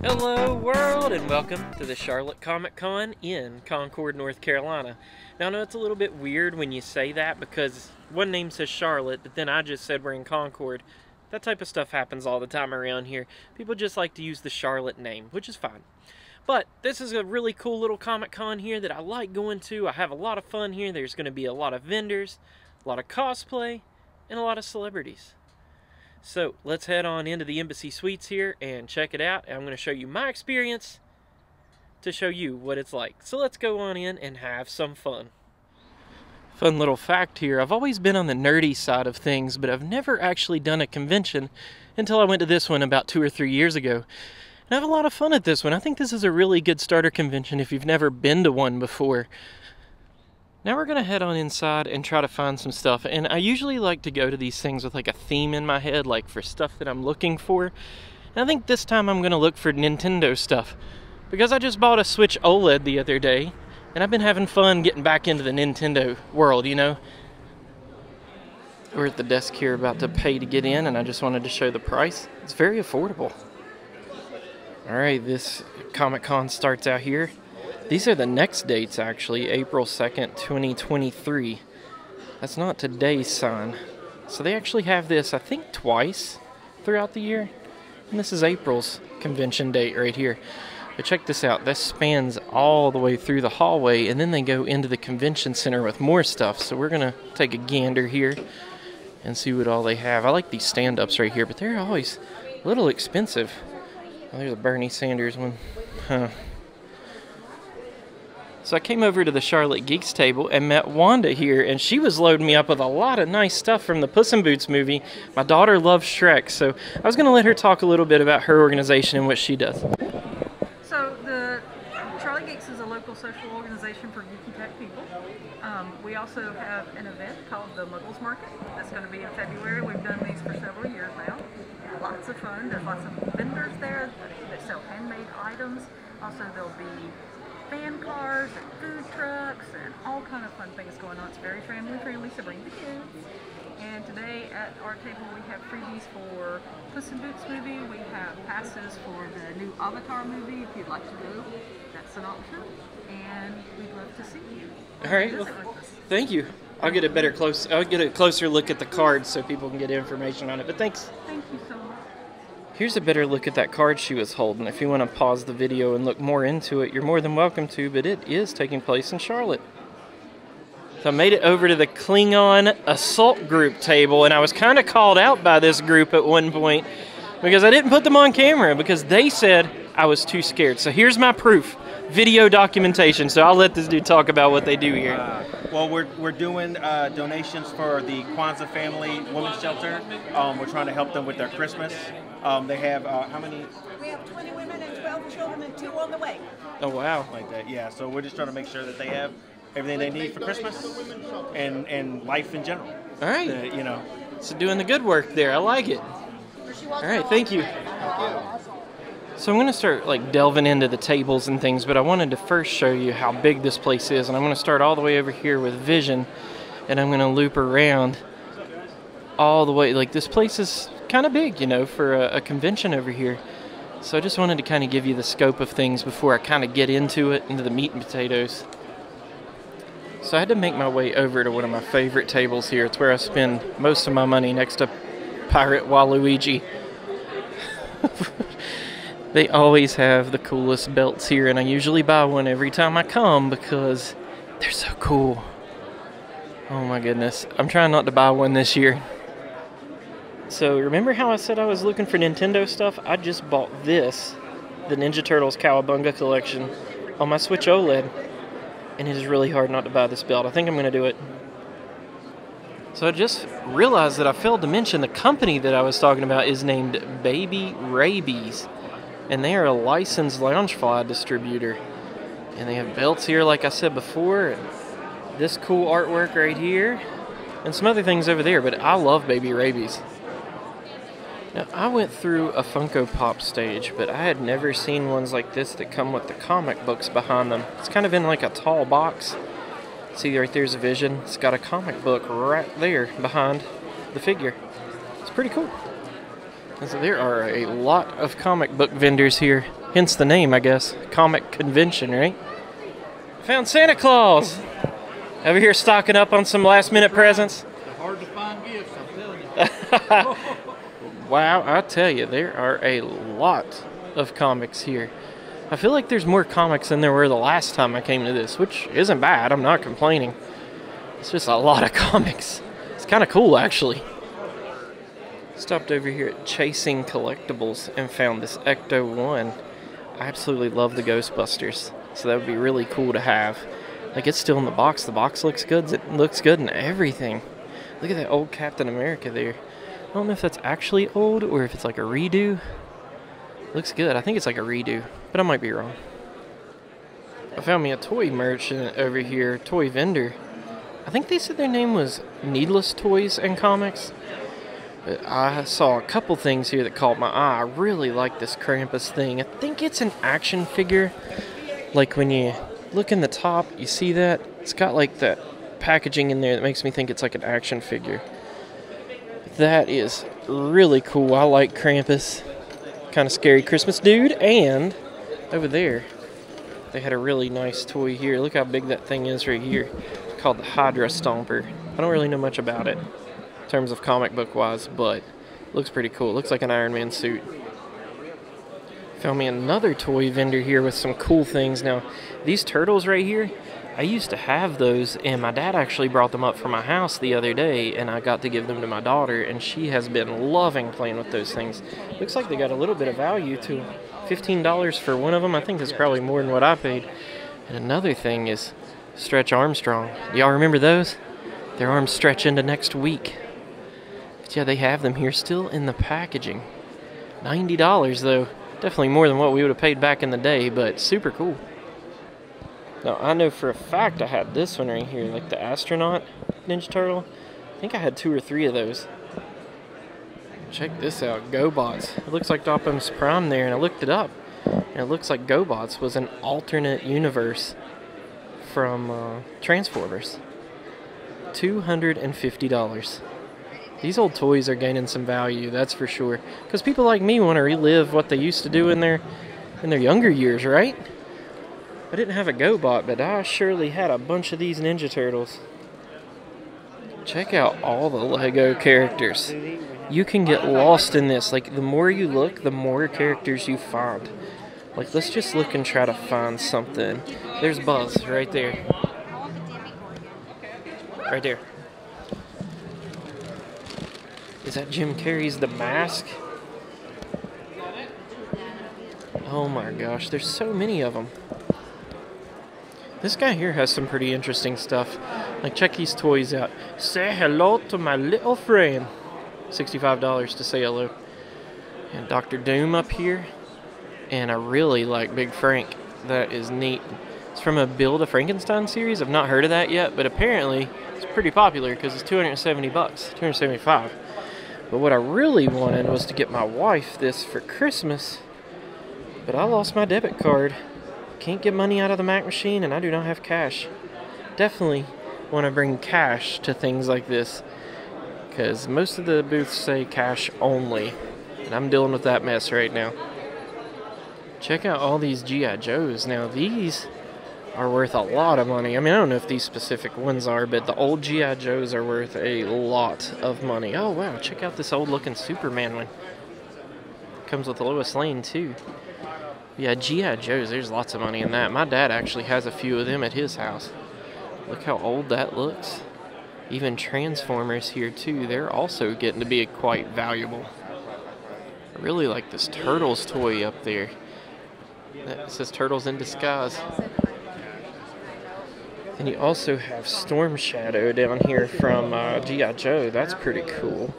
Hello world and welcome to the Charlotte Comic Con in Concord, North Carolina. Now I know it's a little bit weird when you say that because one name says Charlotte, but then I just said we're in Concord. That type of stuff happens all the time around here. People just like to use the Charlotte name, which is fine. But this is a really cool little Comic Con here that I like going to. I have a lot of fun here. There's going to be a lot of vendors, a lot of cosplay, and a lot of celebrities. So let's head on into the Embassy Suites here and check it out. I'm going to show you my experience to show you what it's like. So let's go on in and have some fun. Fun little fact here, I've always been on the nerdy side of things, but I've never actually done a convention until I went to this one about 2 or 3 years ago. And I have a lot of fun at this one. I think this is a really good starter convention if you've never been to one before. Now we're going to head on inside and try to find some stuff. And I usually like to go to these things with like a theme in my head, like for stuff that I'm looking for. And I think this time I'm going to look for Nintendo stuff, because I just bought a Switch OLED the other day. And I've been having fun getting back into the Nintendo world, you know. We're at the desk here about to pay to get in, and I just wanted to show the price. It's very affordable. All right, this Comic-Con starts out here. These are the next dates, actually. April 2nd, 2023. That's not today's sign. So they actually have this, I think, twice throughout the year. And this is April's convention date right here. But check this out, this spans all the way through the hallway and then they go into the convention center with more stuff. So we're gonna take a gander here and see what all they have. I like these stand-ups right here, but they're always a little expensive. Oh, there's a Bernie Sanders one. Huh. So I came over to the Charlotte Geeks table and met Wanda here, and she was loading me up with a lot of nice stuff from the Puss in Boots movie. My daughter loves Shrek, so I was gonna let her talk a little bit about her organization and what she does. Social organization for geeky tech people. We also have an event called the Muggles Market that's going to be in February. We've done these for several years now. Lots of fun. There's lots of vendors there that sell handmade items. Also there'll be fan cars and food trucks and all kind of fun things going on. It's very family friendly, so bring the kids. And today at our table we have freebies for Puss in Boots movie. We have passes for the new Avatar movie if you'd like to go. That's an option. And we'd love to see you. All right. Well, thank you. I'll get a closer look at the card so people can get information on it. But thanks. Thank you so much. Here's a better look at that card she was holding. If you want to pause the video and look more into it, you're more than welcome to, but it is taking place in Charlotte. So I made it over to the Klingon Assault Group table, and I was kind of called out by this group at one point because I didn't put them on camera because they said I was too scared. So here's my proof. Video documentation, so I'll let this dude talk about what they do here. Well, we're doing donations for the Kwanzaa family women's shelter. We're trying to help them with their Christmas. They have how many? We have 20 women and 12 children and 2 on the way. Oh wow! Like that, yeah. So we're just trying to make sure that they have everything they need for Christmas and life in general. All right, you know. So doing the good work there, I like it. All right, thank you. So I'm gonna start like delving into the tables and things, but I wanted to first show you how big this place is, and I'm gonna start all the way over here with Vision, and I'm gonna loop around all the way. Like, this place is kind of big, you know, for a convention over here. So I just wanted to kind of give you the scope of things before I kind of get into it, into the meat and potatoes. So I had to make my way over to one of my favorite tables here. It's where I spend most of my money, next to Pirate Waluigi. They always have the coolest belts here, and I usually buy one every time I come because they're so cool. Oh my goodness. I'm trying not to buy one this year. So remember how I said I was looking for Nintendo stuff? I just bought this, the Ninja Turtles Cowabunga Collection, on my Switch OLED, and it is really hard not to buy this belt. I think I'm going to do it. So I just realized that I failed to mention the company that I was talking about is named Baby Rabies. And they are a licensed Loungefly distributor. And they have belts here, like I said before. And this cool artwork right here. And some other things over there, but I love Baby Rabies. Now, I went through a Funko Pop stage, but I had never seen ones like this that come with the comic books behind them. It's kind of in like a tall box. See right there's Vision. It's got a comic book right there behind the figure. It's pretty cool. And so there are a lot of comic book vendors here. Hence the name, I guess. Comic convention, right? Found Santa Claus! Over here stocking up on some last minute presents. They're hard to find gifts, I'm telling you. Wow, I tell you, there are a lot of comics here. I feel like there's more comics than there were the last time I came to this, which isn't bad. I'm not complaining. It's just a lot of comics. It's kind of cool, actually. Stopped over here at Chasing Collectibles and found this Ecto-1. I absolutely love the Ghostbusters, so that would be really cool to have. Like, it's still in the box. The box looks good. It looks good and everything. Look at that old Captain America there. I don't know if that's actually old or if it's like a redo. Looks good. I think it's like a redo, but I might be wrong. I found me a toy merchant over here, toy vendor. I think they said their name was Needless Toys and Comics. But I saw a couple things here that caught my eye. I really like this Krampus thing. I think it's an action figure. Like when you look in the top, you see that. It's got like that packaging in there that makes me think it's like an action figure. That is really cool. I like Krampus. Kind of scary Christmas dude. And over there, they had a really nice toy here. Look how big that thing is right here. It's called the Hydra Stomper. I don't really know much about it in terms of comic book wise, but it looks pretty cool. It looks like an Iron Man suit. Found me another toy vendor here with some cool things. Now, these turtles right here, I used to have those, and my dad actually brought them up from my house the other day, and I got to give them to my daughter, and she has been loving playing with those things. Looks like they got a little bit of value to $15 for one of them. I think that's probably more than what I paid. And another thing is Stretch Armstrong. Y'all remember those? Their arms stretch into next week. But yeah, they have them here still in the packaging. $90 though. Definitely more than what we would have paid back in the day, but super cool. Now, I know for a fact I had this one right here, like the astronaut Ninja Turtle. I think I had 2 or 3 of those. Check this out, GoBots. It looks like the Optimus Prime there, and I looked it up. And it looks like GoBots was an alternate universe from Transformers. $250. These old toys are gaining some value, that's for sure. Because people like me want to relive what they used to do in their younger years, right? I didn't have a GoBot, but I surely had a bunch of these Ninja Turtles. Check out all the Lego characters. You can get lost in this. Like, the more you look, the more characters you find. Like, let's just look and try to find something. There's Buzz right there. Right there. Is that Jim Carrey's The Mask? Oh my gosh, there's so many of them. This guy here has some pretty interesting stuff. Like, check these toys out. Say hello to my little friend. $65 to say hello. And Dr. Doom up here. And I really like Big Frank. That is neat. It's from a Build a Frankenstein series. I've not heard of that yet, but apparently it's pretty popular because it's $270, $275. But what I really wanted was to get my wife this for Christmas, but I lost my debit card. Can't get money out of the Mac machine, and I do not have cash. Definitely want to bring cash to things like this, because most of the booths say cash only, and I'm dealing with that mess right now. Check out all these G.I. Joes. Now, these are worth a lot of money. I mean, I don't know if these specific ones are, but the old G.I. Joes are worth a lot of money. Oh, wow, check out this old-looking Superman one. Comes with Lois Lane, too. Yeah, G.I. Joe's, there's lots of money in that. My dad actually has a few of them at his house. Look how old that looks. Even Transformers here, too. They're also getting to be quite valuable. I really like this Turtles toy up there. It says Turtles in Disguise. And you also have Storm Shadow down here from G.I. Joe. That's pretty cool.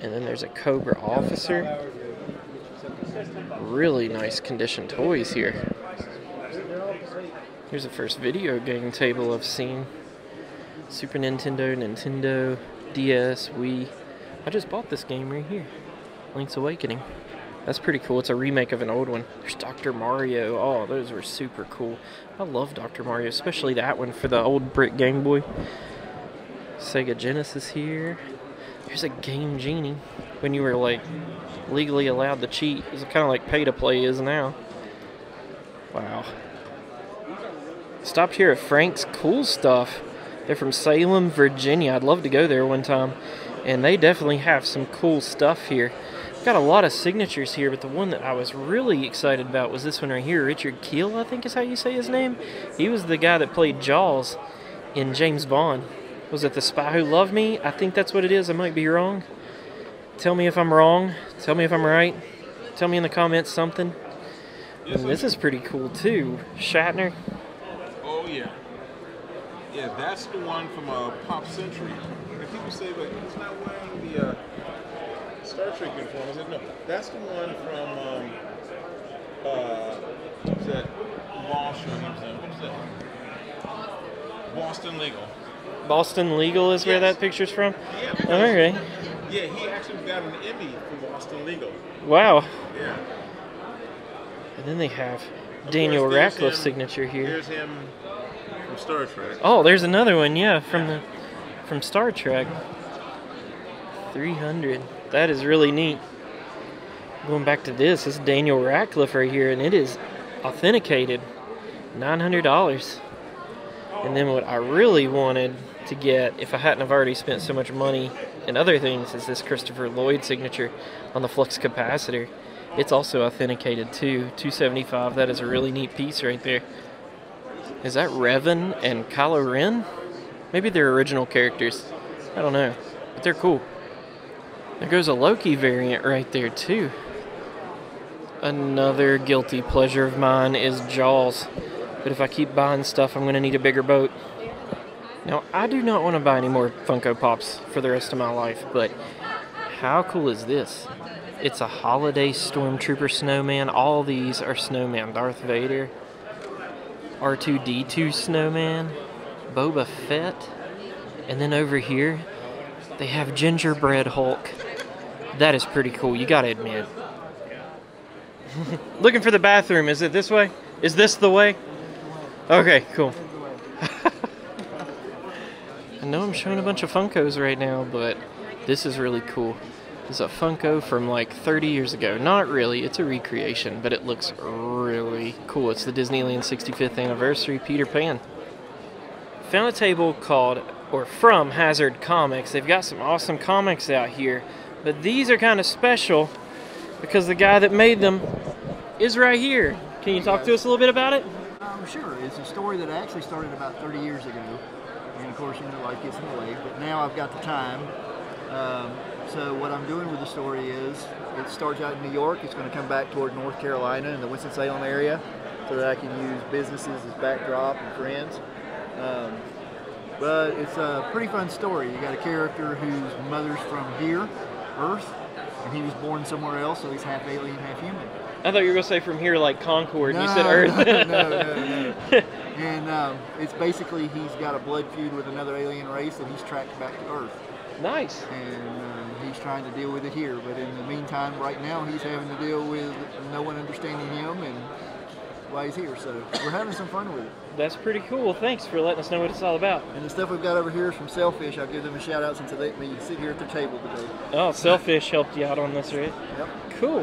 And then there's a Cobra Officer. Really nice condition toys here. Here's the first video game table I've seen. Super Nintendo, Nintendo, DS, Wii. I just bought this game right here. Link's Awakening. That's pretty cool. It's a remake of an old one. There's Dr. Mario. Oh, those were super cool. I love Dr. Mario, especially that one for the old brick Game Boy. Sega Genesis here. Here's a Game Genie. When you were, like, legally allowed to cheat. It's kind of like pay-to-play is now. Wow. Stopped here at Frank's Cool Stuff. They're from Salem, Virginia. I'd love to go there one time. And they definitely have some cool stuff here. Got a lot of signatures here, but the one that I was really excited about was this one right here. Richard Kiel, I think is how you say his name. He was the guy that played Jaws in James Bond. Was it The Spy Who Loved Me? I think that's what it is. I might be wrong. Tell me if I'm wrong. Tell me if I'm right. Tell me in the comments something. And this is pretty cool, too. Shatner. Oh, yeah. Yeah, that's the one from Pop Century. And people say, but he's not wearing the... Star Trek uniform. I said, no, that's the one from, what's that? Boston Legal. Boston Legal is where that picture's from? Yeah. Oh, okay. Yeah, he actually got an Emmy for Boston Legal. Wow. Yeah. And then they have Daniel Radcliffe's signature here. Here's him from Star Trek. Oh, there's another one, yeah, from Star Trek. 300. That is really neat. Going back to this, this is Daniel Radcliffe right here, and it is authenticated. $900. And then what I really wanted to get, if I hadn't have already spent so much money and other things, is this Christopher Lloyd signature on the flux capacitor. It's also authenticated too. $275. That is a really neat piece right there. Is that Revan and Kylo Ren? Maybe they're original characters. I don't know. But they're cool. There goes a Loki variant right there, too. Another guilty pleasure of mine is Jaws. But if I keep buying stuff, I'm going to need a bigger boat. Now, I do not want to buy any more Funko Pops for the rest of my life, but how cool is this? It's a holiday stormtrooper snowman. All these are snowman. Darth Vader, R2-D2 snowman, Boba Fett, and then over here, they have Gingerbread Hulk. That is pretty cool, you gotta admit. Looking for the bathroom, is it this way? Is this the way? Okay, cool. I know I'm showing a bunch of Funkos right now, but this is really cool. This is a Funko from like 30 years ago. Not really, it's a recreation, but it looks really cool. It's the Disneyland 65th anniversary Peter Pan. Found a table called, or from Hazard Comics. They've got some awesome comics out here, but these are kind of special because the guy that made them is right here. Can you talk to us a little bit about it? Sure. It's a story that I actually started about 30 years ago, and of course, you know, life gets in the way, but now I've got the time. So what I'm doing with the story is, it starts out in New York, it's going to come back toward North Carolina and the Winston-Salem area, so that I can use businesses as backdrop and friends. But it's a pretty fun story. You got a character whose mother's from here, Earth, and he was born somewhere else, so he's half alien, half human. I thought you were going to say from here like Concord, no, you said Earth. No. And it's basically he's got a blood feud with another alien race that he's tracked back to Earth. Nice. And he's trying to deal with it here, but in the meantime, right now, he's having to deal with no one understanding him and why he's here, so we're having some fun with it. That's pretty cool. Thanks for letting us know what it's all about. And the stuff we've got over here is from Sailfish. I'll give them a shout out since they let me sit here at their table today. Oh, Sailfish helped you out on this, right? Yep. Cool.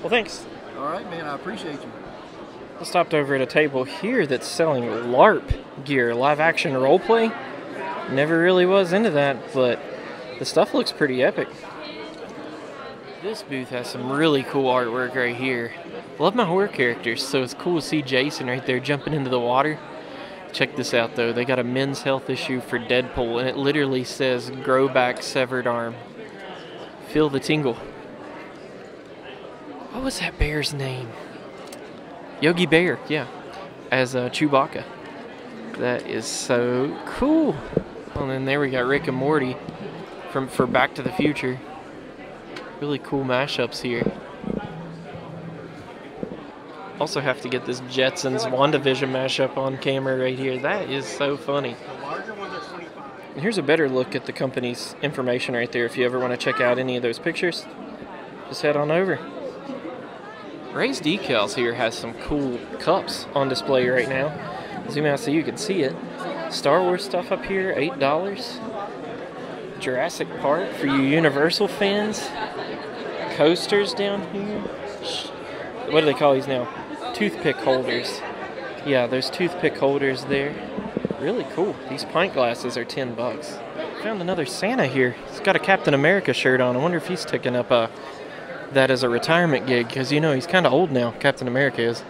Well, thanks. All right, man. I appreciate you. I stopped over at a table here that's selling LARP gear, live action role play. Never really was into that, but the stuff looks pretty epic. This booth has some really cool artwork right here. Love my horror characters, so it's cool to see Jason right there jumping into the water. Check this out though, they got a men's health issue for Deadpool and it literally says, grow back severed arm. Feel the tingle. What was that bear's name? Yogi Bear, yeah, as Chewbacca. That is so cool. And then there we got Rick and Morty for Back to the Future. Really cool mashups here. Also have to get this Jetsons WandaVision mashup on camera right here. That is so funny. And here's a better look at the company's information right there if you ever want to check out any of those pictures. just head on over. Ray's Decals here has some cool cups on display right now. Zoom out so you can see it. Star Wars stuff up here, $8. Jurassic Park for you Universal fans. Coasters down here. What do they call these now? Toothpick holders. Yeah, there's toothpick holders there. Really cool. These pint glasses are $10. Found another Santa here. He's got a Captain America shirt on. I wonder if he's taking up that as a retirement gig, because you know he's kind of old now. Captain America is.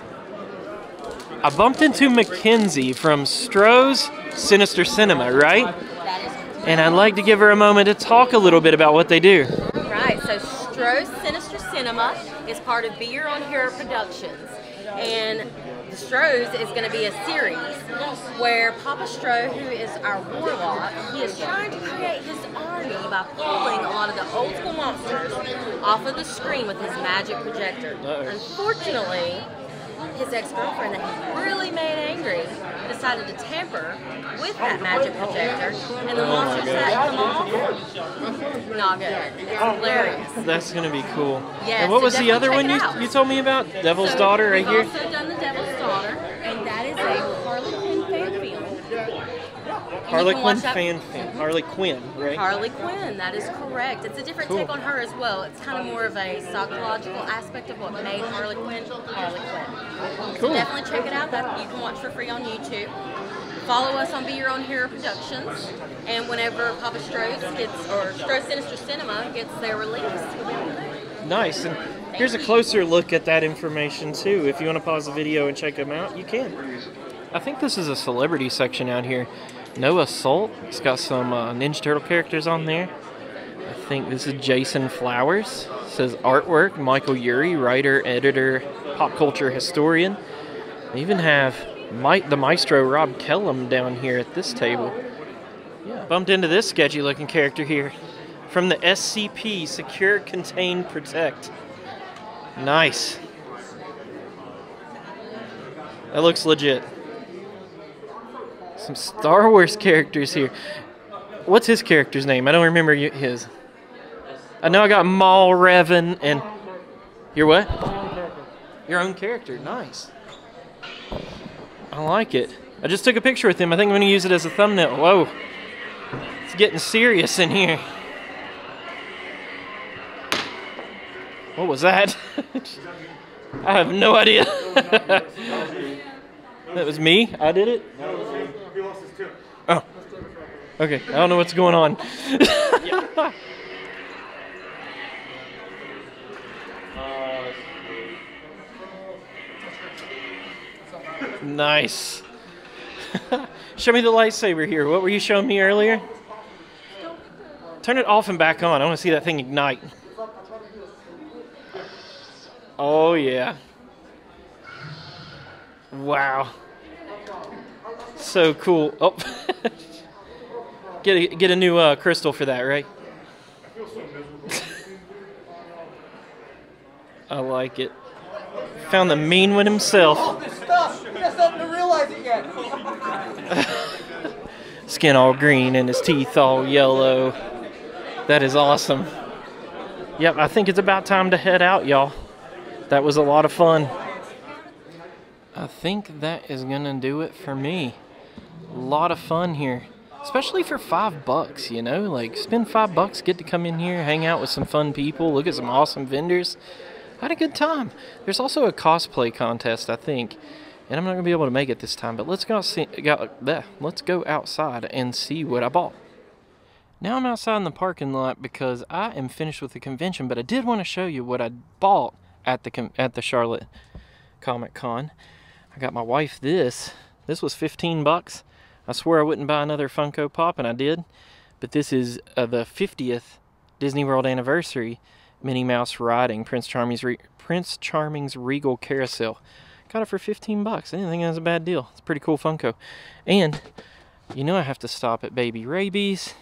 I bumped into Mackenzie from Stroh's Sinister Cinema, right? And I'd like to give her a moment to talk a little bit about what they do. Right, so Stroh's Sinister Cinema is part of Beer on Hero Productions. And Stroh's is going to be a series where Papa Stroh, who is our warlock, he is trying to create his army by pulling a lot of the old school monsters off of the screen with his magic projector. Unfortunately, his ex-girlfriend that he really made angry decided to tamper with that magic projector, and the monsters that come off, not good. It's hilarious. That's going to be cool. Yeah, and what was the other one you told me about? Devil's Daughter right here? We've also done The Devil's Daughter, and that is a Harlequin fan film. Harlequin fan film. Harley Quinn, right? Harley Quinn, that is correct. It's a different take on her as well. It's kind of more of a psychological aspect of what made Harley Quinn Harley Quinn. Cool. So definitely check it out. That you can watch for free on YouTube. Follow us on Be Your Own Hero Productions, and whenever Papa Stroh's gets, or Stroh's Sinister Cinema gets their release, we'll be able to do. Nice. And here's a closer look at that information too. If you want to pause the video and check them out, you can. I think this is a celebrity section out here. Noah Salt. It's got some Ninja Turtle characters on there. I think this is Jason Flowers. It says artwork, Michael Urie, writer, editor, pop culture historian. They even have the maestro Rob Kellum down here at this table. Yeah. Bumped into this sketchy looking character here from the SCP, Secure, Contain, Protect. Nice. That looks legit. Some Star Wars characters here. What's his character's name? I don't remember his. I know I got Maul, Revan, and... Your what? Your own character. Nice. I like it. I just took a picture with him. I think I'm going to use it as a thumbnail. Whoa. It's getting serious in here. What was that? I have no idea. That was me? I did it? Oh. Okay. I don't know what's going on. Nice. Show me the lightsaber here. What were you showing me earlier? Turn it off and back on. I want to see that thing ignite. Oh, yeah. Wow. So cool. Oh. Get a new crystal for that, right? I like it. Found the mean one himself. Skin all green and his teeth all yellow. That is awesome. Yep, I think it's about time to head out, y'all. That was a lot of fun. I think that is gonna do it for me. A lot of fun here, especially for $5, you know, like spend $5, get to come in here, hang out with some fun people, look at some awesome vendors. I had a good time. There's also a cosplay contest, I think, and I'm not gonna be able to make it this time. But let's go see. Let's go outside and see what I bought. Now I'm outside in the parking lot because I am finished with the convention. But I did want to show you what I bought at the Charlotte Comic Con. I got my wife this. This was $15. I swear I wouldn't buy another Funko Pop, and I did. But this is the 50th Disney World anniversary. Minnie Mouse riding Prince Charming's Regal Carousel. Got it for $15. I didn't think that was a bad deal. It's a pretty cool Funko. And you know I have to stop at Baby Rabies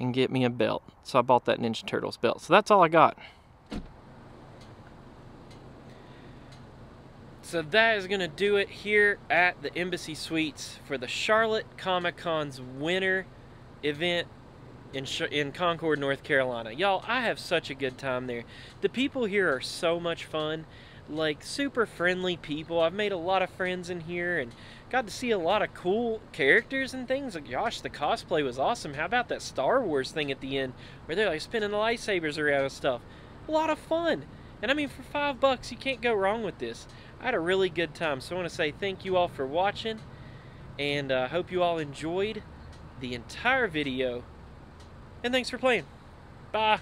and get me a belt. So I bought that Ninja Turtles belt. So that's all I got. So that is going to do it here at the Embassy Suites for the Charlotte Comic Con's winter event. in Concord, North Carolina. Y'all, I have such a good time there. The people here are so much fun, like super friendly people. I've made a lot of friends in here and got to see a lot of cool characters and things. Like, gosh, the cosplay was awesome. How about that Star Wars thing at the end where they're like spinning the lightsabers around and stuff? A lot of fun. And I mean, for $5, you can't go wrong with this. I had a really good time. So I want to say thank you all for watching, and I hope you all enjoyed the entire video. And thanks for playing. Bye.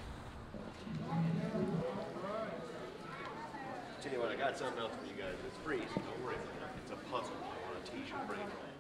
Tell you what, I got something else for you guys. It's free, so don't worry about it. It's a puzzle on a t-shirt.